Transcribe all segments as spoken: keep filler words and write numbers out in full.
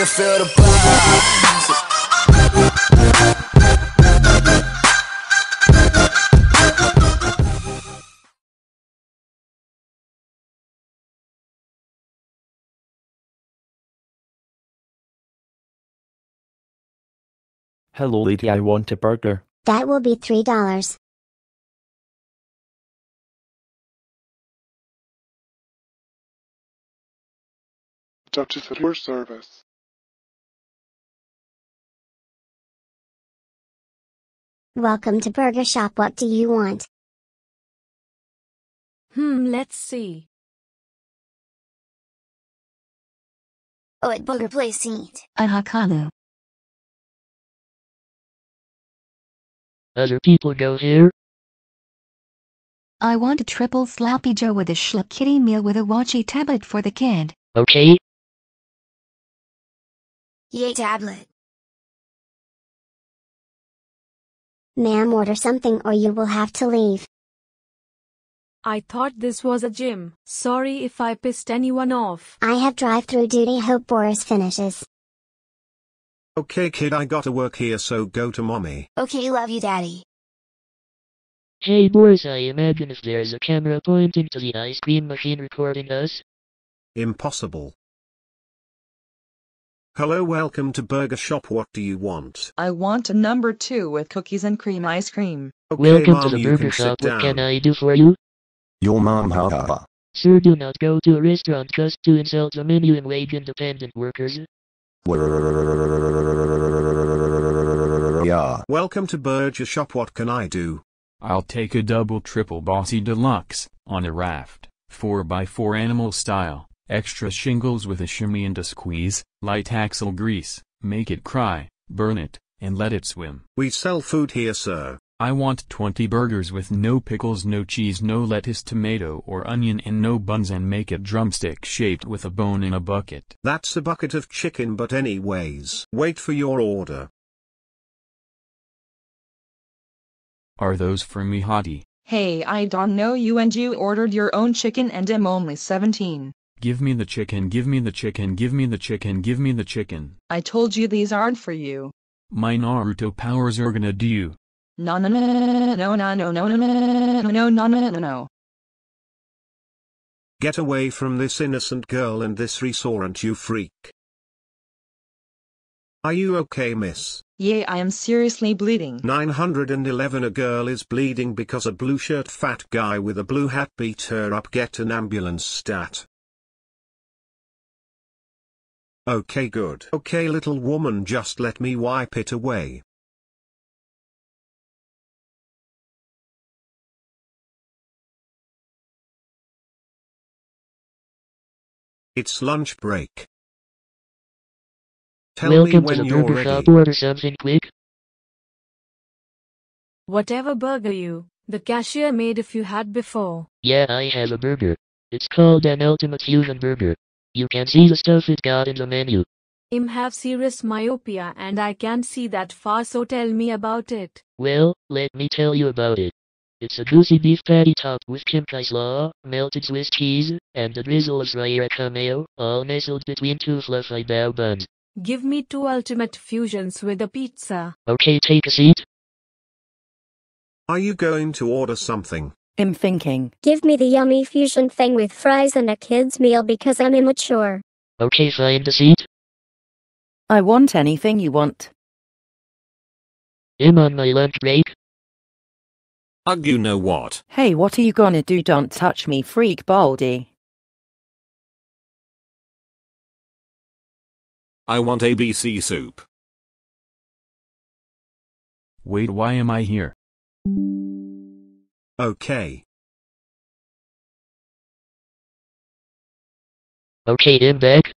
you feel the buzz. Hello lady, I want a burger. That will be three dollars. Doctor, at your service. Welcome to Burger Shop. What do you want? Hmm, let's see. Oh, at Burger Place Eat. A Hakalu. Other people go here? I want a triple sloppy joe with a schluck kitty meal with a washi tablet for the kid. Okay. Yay tablet. Ma'am, order something or you will have to leave. I thought this was a gym. Sorry if I pissed anyone off. I have drive-through duty. Hope Boris finishes. Okay kid, I gotta work here, so go to mommy. Okay, love you daddy. Hey Boris, I imagine if there's a camera pointing to the ice cream machine recording us? Impossible. Hello, welcome to Burger Shop. What do you want? I want a number two with cookies and cream ice cream. Okay, welcome mom, to the Burger Shop. What can I do for you? Your mom, haha. Sir, do not go to a restaurant just to insult the minimum wage independent workers. Yeah. Welcome to Burger Shop. What can I do? I'll take a double triple bossy deluxe, on a raft, four by four animal style. Extra shingles with a shimmy and a squeeze, light axle grease, make it cry, burn it, and let it swim. We sell food here, sir. I want twenty burgers with no pickles, no cheese, no lettuce, tomato or onion, and no buns, and make it drumstick shaped with a bone in a bucket. That's a bucket of chicken, but anyways. Wait for your order. Are those for me, hottie? Hey, I don't know you, and you ordered your own chicken, and I'm only seventeen. Give me the chicken, give me the chicken, give me the chicken, give me the chicken. I told you these aren't for you. My Naruto powers are gonna do you. No no no no no no no no no no no no no. Get away from this innocent girl and this restaurant, you freak. Are you okay, miss? Yeah, I am seriously bleeding. nine hundred eleven. A girl is bleeding because a blue shirt fat guy with a blue hat beat her up. Get an ambulance stat. Okay, good. Okay, little woman, just let me wipe it away. It's lunch break. Tell Welcome me when to the you're burger ready. Shop. Order something quick. Whatever burger you, the cashier made if you had before. Yeah, I have a burger. It's called an Ultimate Fusion Burger. You can see the stuff it got in the menu. I'm have serious myopia and I can't see that far, so tell me about it. Well, let me tell you about it. It's a juicy beef patty topped with kimchi slaw, melted Swiss cheese, and a drizzle of sriracha mayo, all nestled between two fluffy bao buns. Give me two ultimate fusions with a pizza. Okay, take a seat. Are you going to order something? I'm thinking. Give me the yummy fusion thing with fries and a kid's meal because I'm immature. Okay, find a seat. I want anything you want. I'm on my lunch break. Ugh, you know what? Hey, what are you gonna do? Don't touch me, freak baldy. I want A B C soup. Wait, why am I here? Okay. Okay, I'm back.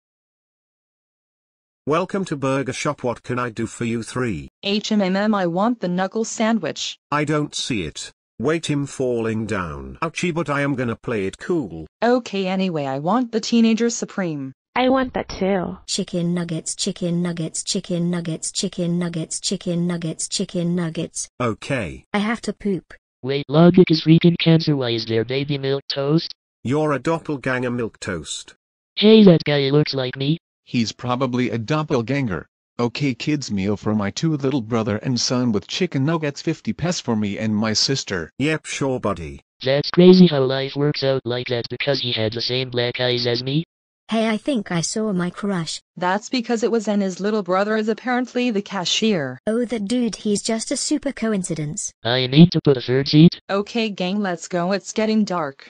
Welcome to Burger Shop. What can I do for you three? H M M, I want the knuckle sandwich. I don't see it. Wait, him falling down. Ouchie, but I am gonna play it cool. Okay, anyway, I want the Teenager Supreme. I want that too. Chicken nuggets, chicken nuggets, chicken nuggets, chicken nuggets, chicken nuggets, chicken nuggets. Okay. I have to poop. Wait, logic is freaking cancer. Why is there baby milk toast? You're a doppelganger milk toast. Hey, that guy looks like me. He's probably a doppelganger. Okay, kids, meal for my two little brother and son with chicken nuggets, fifty pes for me and my sister. Yep, sure, buddy. That's crazy how life works out like that, because he had the same black eyes as me. Hey, I think I saw my crush. That's because it was, and his little brother is apparently the cashier. Oh, that dude, he's just a super coincidence. I need to put a third seat. Okay, gang, let's go, it's getting dark.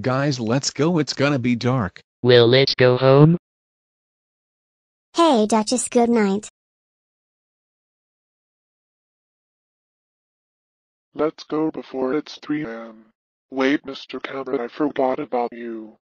Guys, let's go, it's gonna be dark. Well, let's go home. Hey, Duchess, good night. Let's go before it's three a m Wait, Mister Cameron, I forgot about you.